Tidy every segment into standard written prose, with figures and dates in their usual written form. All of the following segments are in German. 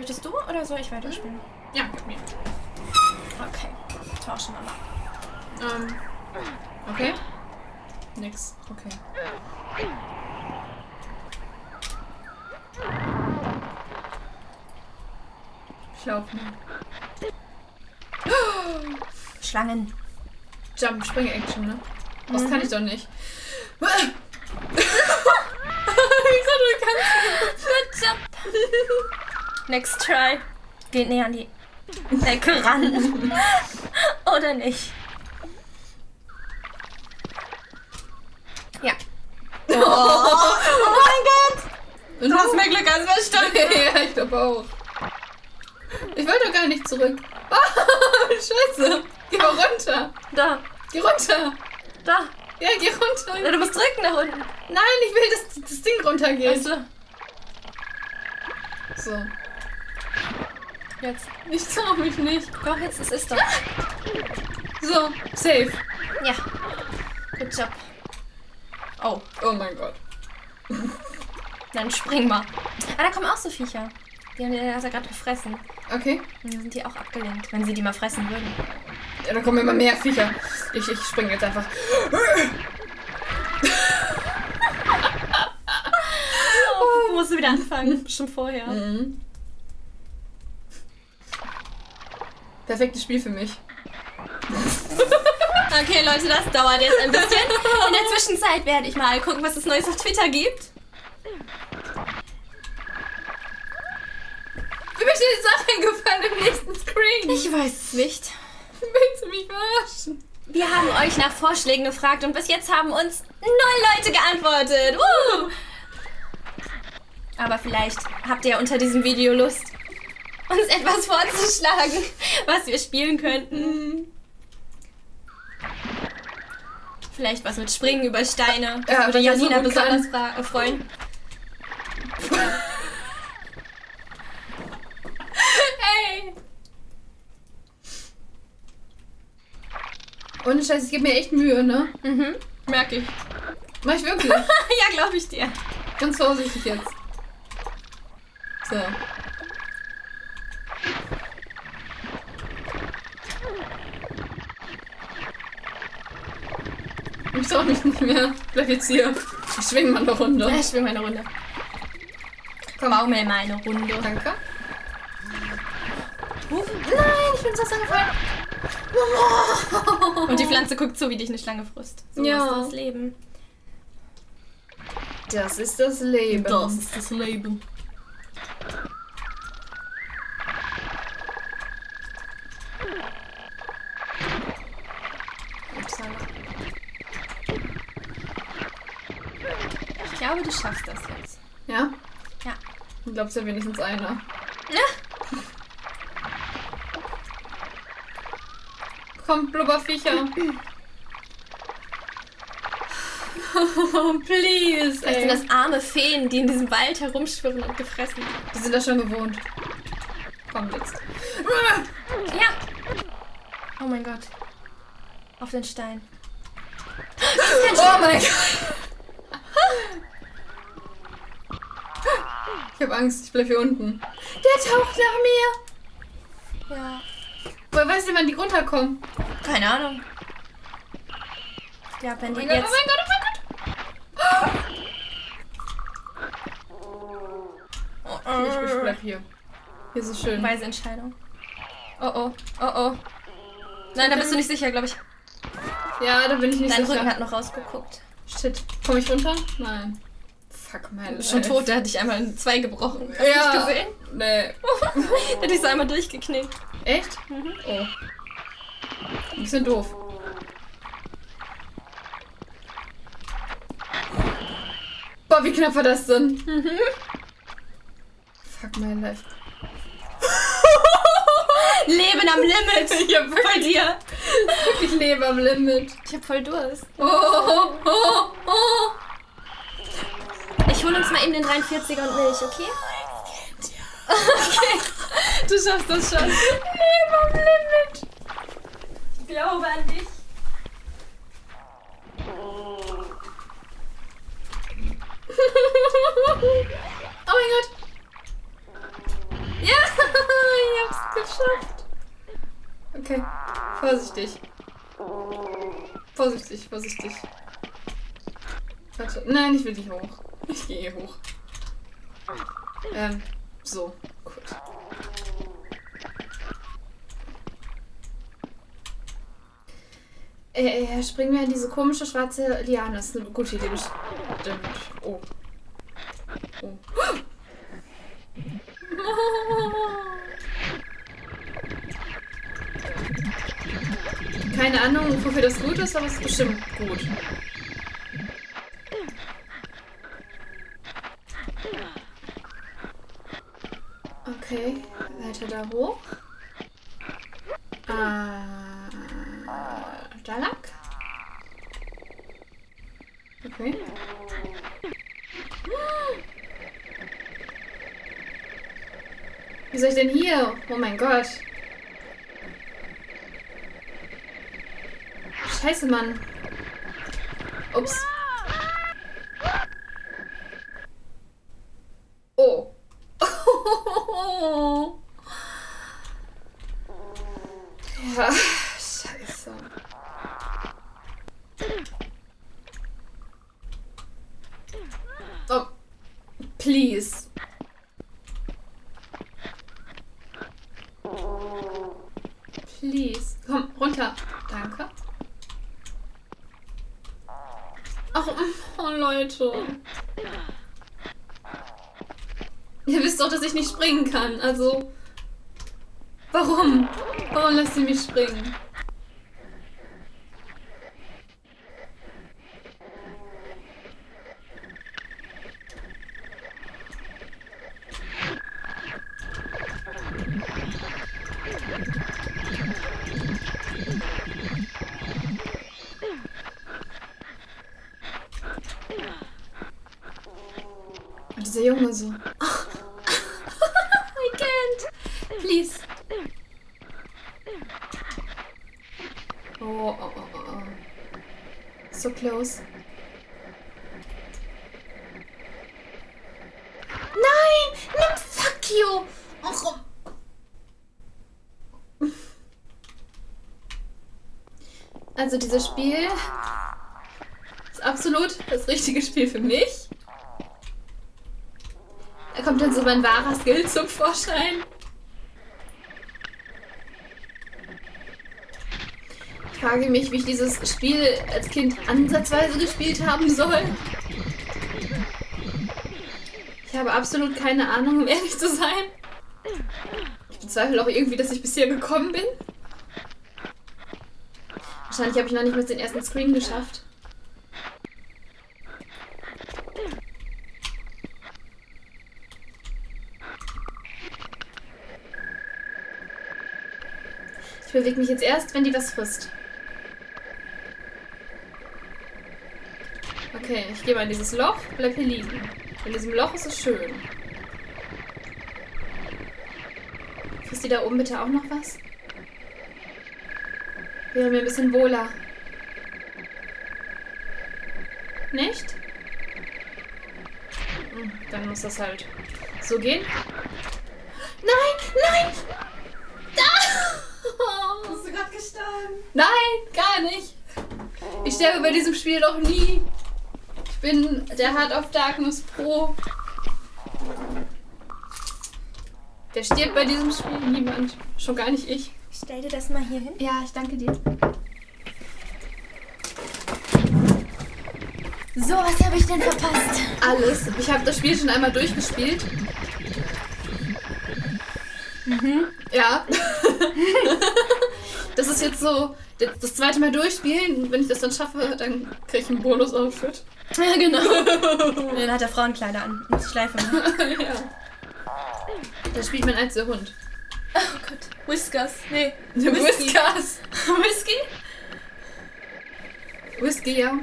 Möchtest du oder soll ich weiterspielen? Ja, mit mir. Okay, tauschen wir mal. Okay. Nix. Okay. Ich laufe mal. Oh! Schlangen. Jump, Spring-Action, ne? Das kann ich doch nicht. Wieso du kannst nicht? Next try. Geht näher an die Decke ran. Oder nicht? Ja. Oh, oh mein Gott! Du hast mehr Glück als verstanden. Ja, ich glaube auch. Ich wollte gar nicht zurück. Oh, Scheiße. Geh mal runter. Da. Geh runter. Da. Ja, geh runter. Ja, du musst direkt nach unten. Nein, ich will, dass das Ding runtergeht. Also. So. Jetzt. Ich trau mich nicht. Doch, jetzt ist es da. So, safe. Ja. Good job. Oh. Oh mein Gott. Dann spring mal. Ah, da kommen auch so Viecher. Die haben ja gerade gefressen. Okay. Und dann sind die auch abgelenkt, wenn sie die mal fressen würden. Ja, da kommen immer mehr Viecher. Ich springe jetzt einfach. Oh, musst du wieder anfangen. Schon vorher. Mhm. Perfektes Spiel für mich. Okay, Leute, das dauert jetzt ein bisschen. In der Zwischenzeit werde ich mal gucken, was es Neues auf Twitter gibt. Wie mir die Sachen gefallen im nächsten Screen? Ich weiß es nicht. Willst du mich verarschen? Wir haben euch nach Vorschlägen gefragt und bis jetzt haben uns 9 Leute geantwortet. Aber vielleicht habt ihr unter diesem Video Lust, uns etwas vorzuschlagen, was wir spielen könnten. Vielleicht was mit Springen über Steine. Das würde Janina besonders freuen. Ey! Ohne Scheiß, es gibt mir echt Mühe, ne? Mhm. Merke ich. Mach ich wirklich? Ja, glaube ich dir. Ganz vorsichtig jetzt. So. Ich brauche mich nicht mehr. Bleib jetzt hier. Ich schwing mal eine Runde. Ja, ich schwing mal eine Runde. Komm, auch mal eine Runde. Danke. Nein, ich bin so angefallen. Oh. Und die Pflanze guckt so, wie dich eine Schlange frisst. So ist das Leben. Das ist das Leben. Das ist das Leben. Ich glaube, du schaffst das jetzt. Ja? Ja. Du glaubst ja wenigstens einer. Ja. Komm, Blubberviecher. Oh, please. Vielleicht sind das arme Feen, die in diesem Wald herumschwirren und gefressen werden. Die sind das schon gewohnt. Komm jetzt. Ja. Oh mein Gott. Auf den Stein. Oh mein Gott. Ich hab Angst, ich bleib hier unten. Der taucht nach mir. Ja. Woher weißt du, wann die runterkommen? Keine Ahnung. Ja, wenn die jetzt... Oh mein Gott, oh mein Gott! Oh, ich bleib hier. Hier ist es schön. Weise Entscheidung. Oh, oh, oh, oh. Nein, da bist du nicht sicher, glaube ich. Ja, da bin ich nicht sicher. Dein Rücken hat noch rausgeguckt. Shit. Komm ich runter? Nein. Fuck, mein Leben. Schon tot, der hat dich einmal in 2 gebrochen. Hast du nicht gesehen? Nee. Der hat dich so einmal durchgeknickt. Echt? Mhm. Oh. Ein bisschen doof. Boah, wie knapp war das denn? Mhm. Fuck my life. Leben am Limit! Ich hab wirklich, bei dir! Wirklich Leben am Limit. Ich hab voll Durst. Oh, oh, oh, oh. Ich hol uns mal eben den 43er und Milch, okay? Okay. Du schaffst das schon. Leben am Limit. Ich glaube an dich. Oh mein Gott. Ja. Vorsichtig, vorsichtig. Warte. Nein, ich will nicht hoch. Ich gehe hier hoch. So. Gut. Spring mir in diese komische schwarze Liane. Das ist eine gute Idee. Bestimmt. Oh. Oh. Keine Ahnung, wofür das gut ist, aber es ist bestimmt gut. Okay, weiter da hoch. Da lang. Okay. Wie soll ich denn hier? Oh mein Gott. Scheiße, Mann. Ups. Oh. Ja, scheiße. Oh. Please. Please. Komm, runter. Danke. Ach, oh Leute. Ihr wisst doch, dass ich nicht springen kann. Also, warum? Warum lasst ihr mich springen? Dieser Junge so. Oh. I can't. Please. Oh, oh, oh, oh. So close. Nein! Nimm, fuck you! Och. Also dieses Spiel ist absolut das richtige Spiel für mich. Da kommt dann so mein wahrer Skill zum Vorschein. Ich frage mich, wie ich dieses Spiel als Kind ansatzweise gespielt haben soll. Ich habe absolut keine Ahnung, um ehrlich zu sein. Ich bezweifle auch irgendwie, dass ich bis hier gekommen bin. Wahrscheinlich habe ich noch nicht mal den ersten Screen geschafft. Ich bewege mich jetzt erst, wenn die was frisst. Okay, ich gehe mal in dieses Loch, bleib hier liegen. In diesem Loch ist es schön. Frisst die da oben bitte auch noch was? Wäre mir ein bisschen wohler. Nicht? Hm, dann muss das halt so gehen. Nein, nein! Nein, gar nicht. Ich sterbe bei diesem Spiel doch nie. Ich bin der Heart of Darkness Pro. Der stirbt bei diesem Spiel niemand. Schon gar nicht ich. Stell dir das mal hier hin. Ja, ich danke dir. So, was habe ich denn verpasst? Alles. Ich habe das Spiel schon einmal durchgespielt. Mhm. Ja. Das ist jetzt so, das zweite Mal durchspielen, und wenn ich das dann schaffe, dann kriege ich einen Bonus-Outfit. Ja, genau. Und dann hat er Frauenkleider an und Schleife. Ja. Da spielt man als der Hund. Oh Gott. Whiskers. Nee. Whisky. Whiskers. Whisky? Whisky, ja.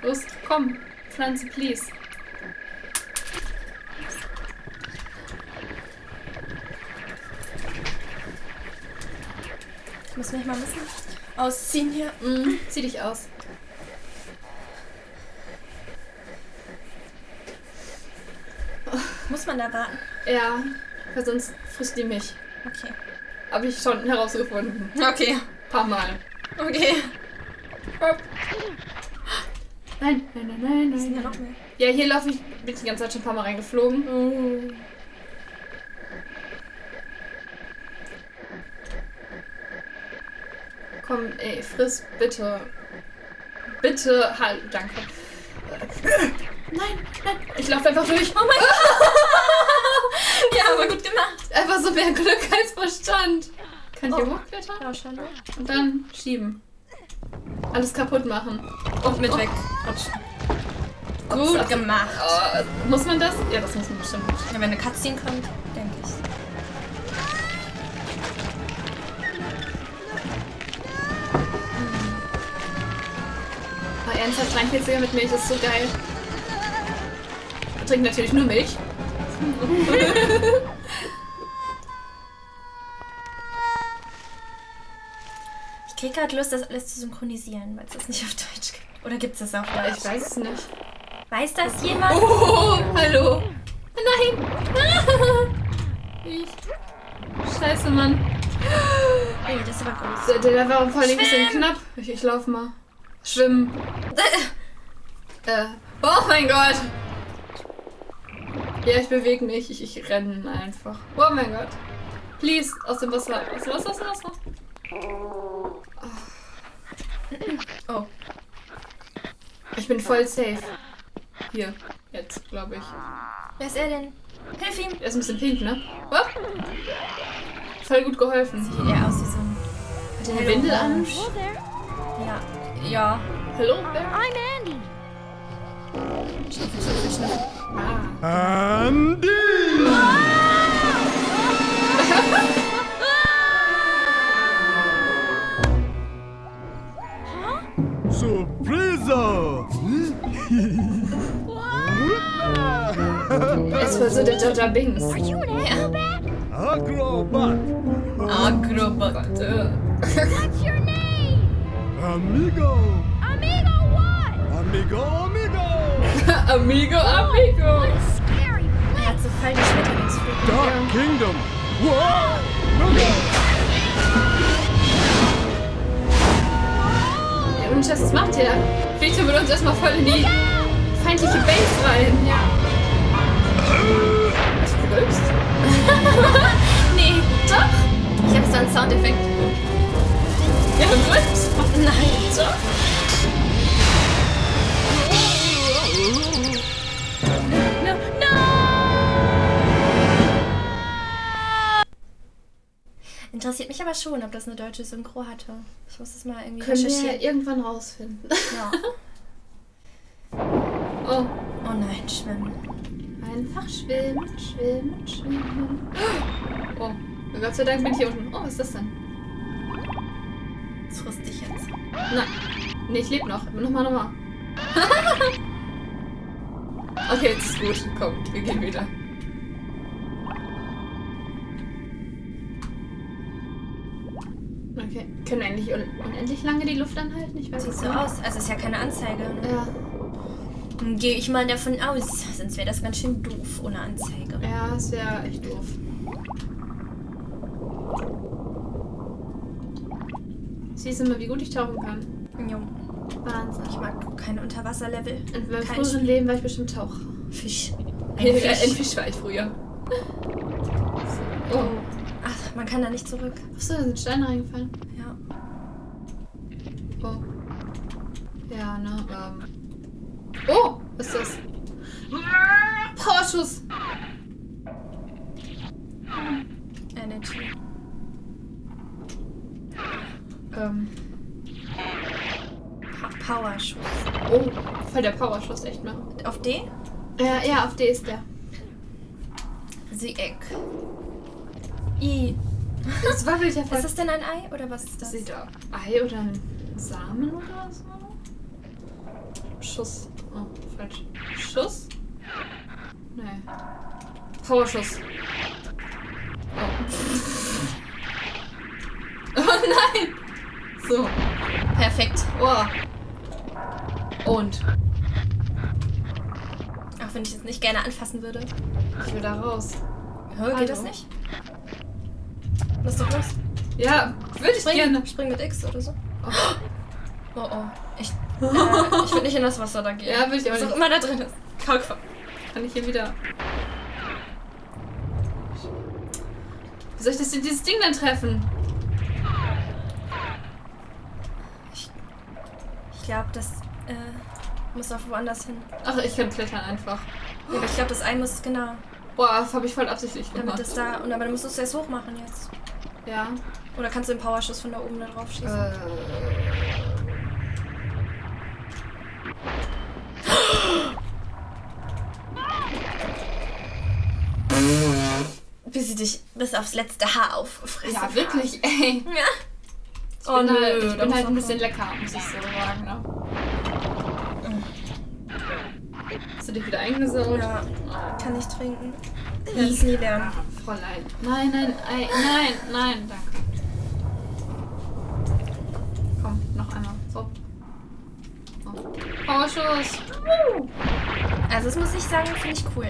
Los, komm. Pflanze, please. Ich muss mich mal ein bisschen ausziehen hier. Mm, zieh dich aus. Muss man da warten? Ja, weil sonst frisst die mich. Okay. Habe ich schon herausgefunden. Okay. Ein paar Mal. Okay. Hopp. Nein, nein, nein, nein, nein. Sind ja noch mehr. Ja, hier laufe ich. Bin ich die ganze Zeit schon ein paar Mal reingeflogen. Oh. Komm, ey, friss bitte. Bitte. Halt, danke. Nein, nein. Ich laufe einfach durch. Oh mein Gott. Ja, aber gut gemacht. Einfach so mehr Glück als Verstand. Kann ich hier hochklettern? Ja, scheinbar. Und dann schieben. Alles kaputt machen. Und mit wegklatschen. Gut gemacht. Oh, muss man das? Ja, das muss man bestimmt. Ja, wenn eine Cutscene kommt, denke ich. Oh, ernsthaft, rein jetzt wieder mit Milch, das ist so geil. Wir trinken natürlich nur Milch. Ich krieg gerade Lust, das alles zu synchronisieren, weil es das nicht auf Deutsch gibt. Oder gibt es das auf Deutsch? Ich weiß es nicht. Weiß das jemand? Oh, hallo. Nein. Ich. Scheiße, Mann. Ey, das ist aber groß. Der war vor allem ein bisschen knapp. Ich lauf mal. Schwimmen. Oh mein Gott. Ja, ich bewege mich. Ich renne einfach. Oh mein Gott. Please, aus dem Wasser. Aus dem Wasser, aus dem Wasser. Oh. Ich bin voll safe. Hier. Jetzt, glaube ich. Wer ist er denn? Hilf ihm! Er ist ein bisschen pink, ne? Oh. Voll gut geholfen. Sieht eher aus wie so ein... Hat er eine Windel an? Ja. Ja. Hello there. I'm Andy. Ah. Andy! Ah! Surprise! Es war so der Jar Jar Binks. Agrobat! Agrobat! What's your name? Amigo! Amigo what? Amigo, amigo! Amigo, amigo! Er hat so feine Schmetterlingsflügel. Dark Kingdom! Wow! Und das macht er. Fliegt er mit uns erstmal voll in die feindliche Base rein. Ja. Hast du gerülpst? Nee, doch. Ich habe so einen Soundeffekt. Ja, du gerülpst? Nein, doch. No, no. Interessiert mich aber schon, ob das eine deutsche Synchro hatte. Ich muss das mal irgendwie recherchieren. Können wir irgendwann rausfinden. Ja. Oh. Oh nein, schwimmen. Einfach schwimmen, schwimmen, schwimmen. Oh, Gott sei Dank bin ich hier unten. Oh, was ist das denn? Das frisst dich jetzt. Nein. Nee, ich lebe noch. Nochmal. Okay, jetzt ist gut. Komm, wir gehen wieder. Okay. Können wir eigentlich unendlich lange die Luft anhalten? Ich weiß nicht. Sieht so aus. Also ist ja keine Anzeige. Ne? Ja. Dann gehe ich mal davon aus. Sonst wäre das ganz schön doof ohne Anzeige. Ja, ist ja echt doof. Siehst du mal, wie gut ich tauchen kann? Jo. Wahnsinn. Ich mag kein Unterwasserlevel. In meinem früheren Leben war ich bestimmt Taucher. Fisch. Ein Fisch war ich früher. So. Oh. Ach, man kann da nicht zurück. Achso, da sind Steine reingefallen. Ja. Oh. Ja, ne, Oh! Was ist das? Vorschuss! Energy. Powerschuss. Oh, voll der Powerschuss, echt, ne? Auf D? Ja, auf D ist der. The Egg. I. Das wabbelt ja voll. Ist das denn ein Ei oder was ist das? Sieht aus. Ei oder ein Samen oder so? Schuss. Oh, falsch. Schuss? Nee. Powerschuss. Oh. Oh nein! So. Perfekt. Oh. Und. Auch wenn ich jetzt nicht gerne anfassen würde. Ich will da raus. Hör, geht das nicht? Lass doch los. Ja, würde ich gerne. Spring mit X oder so. Oh oh. Ich will nicht in das Wasser da gehen. Ja, will ich auch nicht. Was auch immer da drin ist. Kann ich hier wieder... Wie soll ich das denn, dieses Ding dann treffen? Ich glaube, das muss auch woanders hin. Ach, ich kann klettern einfach. Ja, aber ich glaube, das eine muss, genau. Boah, das habe ich voll absichtlich gemacht. Damit das da... Und aber dann musst du es erst hoch machen jetzt. Ja. Oder kannst du den Powerschuss von da oben da drauf schießen? Bis sie dich bis aufs letzte Haar auffressen. Ja, wirklich, ey. Ja. Oh nö, ich bin halt ein bisschen lecker, muss ich so sagen. Ne? Hast du dich wieder eingesaugt? Ja, kann ich trinken. Easy ja, lernen. Fräulein. Nein, nein, nein, nein, nein, danke. Komm, noch einmal. So. Powerschuss. So. Also das muss ich sagen, finde ich cool.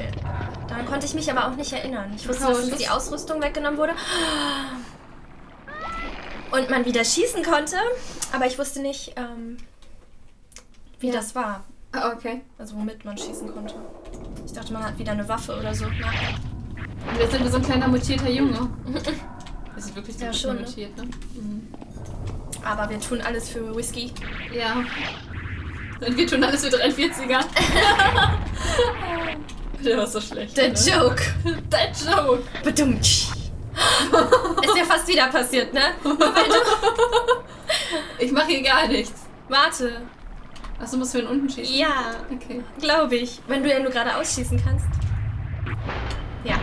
Daran konnte ich mich aber auch nicht erinnern. Ich wusste, dass die Ausrüstung weggenommen wurde. Und man wieder schießen konnte, aber ich wusste nicht, wie das war. Okay. Also womit man schießen konnte. Ich dachte, man hat wieder eine Waffe oder so. Und jetzt sind wir so ein kleiner mutierter Junge. Das ist wirklich so ja, schon, mutiert, ne? Mhm. Aber wir tun alles für Whisky. Ja. Und wir tun alles für 43er. Der war so schlecht. Der Joke. Der Joke. Badumtsch. Ist ja fast wieder passiert, ne? Ich mache hier gar nichts. Warte. Achso, musst du ihn unten schießen? Ja. Okay. Glaube ich. Wenn du ja nur gerade ausschießen kannst. Ja.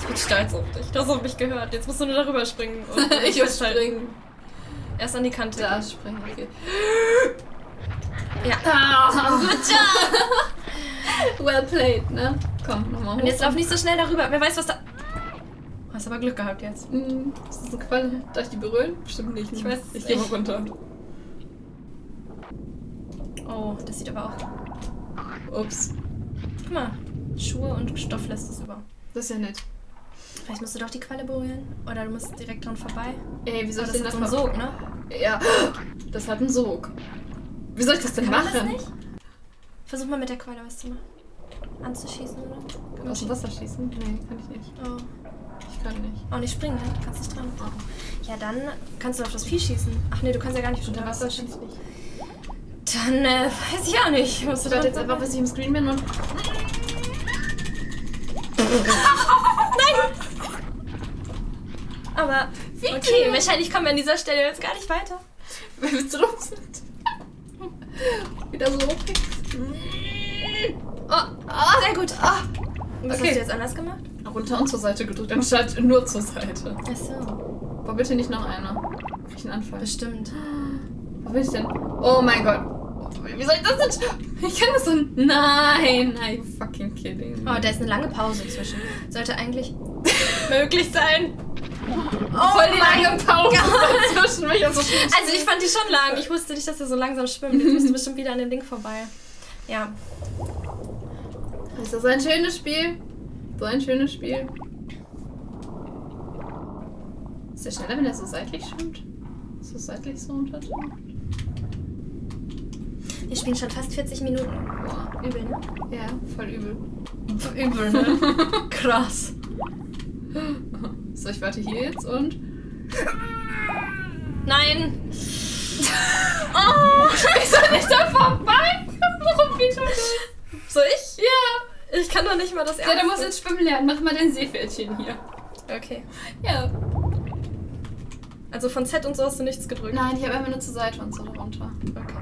Ich bin stolz auf dich. Du hast auf mich gehört. Jetzt musst du nur darüber springen. Und ich will springen. Erst an die Kante. Da springen. Okay. Ja. Ah. Good job. Well played, ne? Komm, nochmal hoch. Und jetzt lauf nicht so schnell darüber. Wer weiß, was da... Hast aber Glück gehabt jetzt. Mhm. Ist das eine Qualle? Darf ich die berühren? Bestimmt nicht. Ich weiß. Ich gehe mal runter. Oh, das sieht aber auch... Ups. Guck mal. Schuhe und Stoff lässt das über. Das ist ja nett. Vielleicht musst du doch die Qualle berühren. Oder du musst direkt dran vorbei. Ey, wie soll ich denn das machen? Das hat einen Sog, ne? Ja. Das hat einen Sog. Wie soll ich das denn machen? Kann man das nicht? Versuch mal mit der Qualle was zu machen. Anzuschießen, oder? Kann man aus dem Wasser schießen? Nee, kann ich nicht. Oh. Ich kann nicht. Auch nicht springen, ne? Du kannst nicht dran. Oh. Ja, dann kannst du auf das Vieh schießen. Ach nee, du kannst ja gar nicht unter Wasser schießen. Dann weiß ich auch nicht. Ich warte jetzt einfach, bis ich im Screen bin und... Nein! Aber... Okay, wahrscheinlich kommen wir an dieser Stelle jetzt gar nicht weiter. Wenn wir zurück sind. Wieder so hochkriegst. Oh, oh, sehr gut. Oh. Was hast du jetzt anders gemacht? Runter und zur Seite gedrückt, anstatt nur zur Seite. Ach so. Boah, bitte nicht noch einer. Krieg ich einen Anfall. Bestimmt. Wo bin ich denn? Oh mein Gott. Wie soll ich das denn? Ich kann das so... Nein. Are you fucking kidding me? Oh, da ist eine lange Pause zwischen. Sollte eigentlich möglich sein. Oh, voll die lange Pause zwischen mich und so. Also ich fand die schon lang. Ich wusste nicht, dass er so langsam schwimmt. Jetzt müsste bestimmt wieder an dem Ding vorbei. Ja. Ist das ein schönes Spiel? So ein schönes Spiel. Ist der schneller, wenn er so seitlich schwimmt? So seitlich so runter? Wir spielen schon fast 40 Minuten. Boah, übel, ne? Ja, voll übel. Voll übel, ne? Krass. So, ich warte hier jetzt und... Nein! Oh, ich soll nicht da vorbei! Warum bin ich schon durch? Soll ich? Ja! Ich kann doch nicht mal das erste. Ja, du musst jetzt schwimmen lernen. Mach mal dein Seepferdchen hier. Okay. Ja. Also von Z und so hast du nichts gedrückt? Nein, ich habe einfach nur zur Seite und so runter. Okay.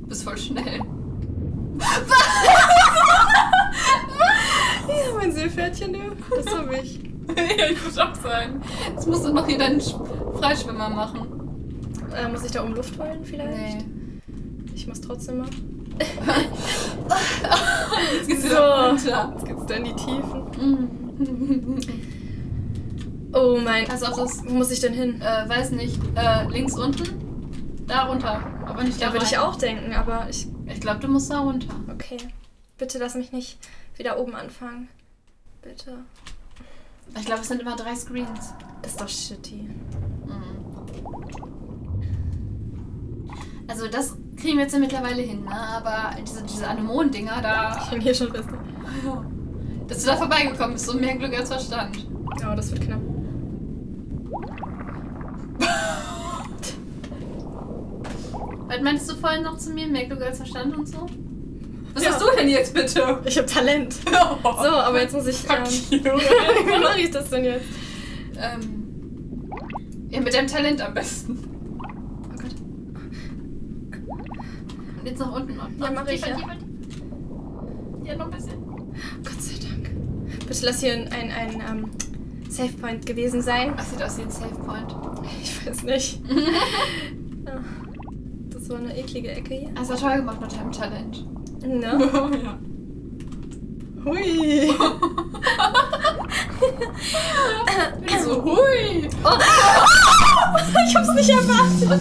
Du bist voll schnell. Ja, mein Seepferdchen, ja. Das hab ich. Ja, ich muss auch sagen. Jetzt musst du noch hier deinen Freischwimmer machen. Muss ich da um Luft holen vielleicht? Nee. Ich mach's trotzdem mal. Jetzt geht's wieder runter. Jetzt geht's da in die Tiefen. Oh mein... Also auf das... Wo muss ich denn hin? Weiß nicht. Links unten? Da runter. Aber nicht da würde ich auch denken, aber ich... Ich glaube, du musst da runter. Okay. Bitte lass mich nicht wieder oben anfangen. Bitte. Ich glaube, es sind immer 3 Screens. Das ist doch shitty. Mhm. Also das kriegen wir jetzt ja mittlerweile hin, ne? Aber diese Anemon-Dinger da... Ich bin hier schon besser. Ja. Dass du da vorbeigekommen bist und mehr Glück als Verstand. Ja, das wird knapp. Was meinst du vorhin noch zu mir? Mehr Glück als Verstand und so? Was hast du denn jetzt bitte? Ich hab Talent. Oh. So, aber jetzt muss ich... Wie mache ich das denn jetzt? Ja, mit deinem Talent am besten. Oh Gott. Und jetzt nach unten. Ja, mach ich ja. Ja, noch ein bisschen. Gott sei Dank. Bitte lass hier ein Safe Point gewesen sein. Ach, sieht aus wie ein Safe Point. Ich weiß nicht. Das war eine eklige Ecke hier. Also toll gemacht mit deinem Talent. Ne? Oh, ja. Hui! So, hui! Oh. Oh, ich hab's nicht erwartet!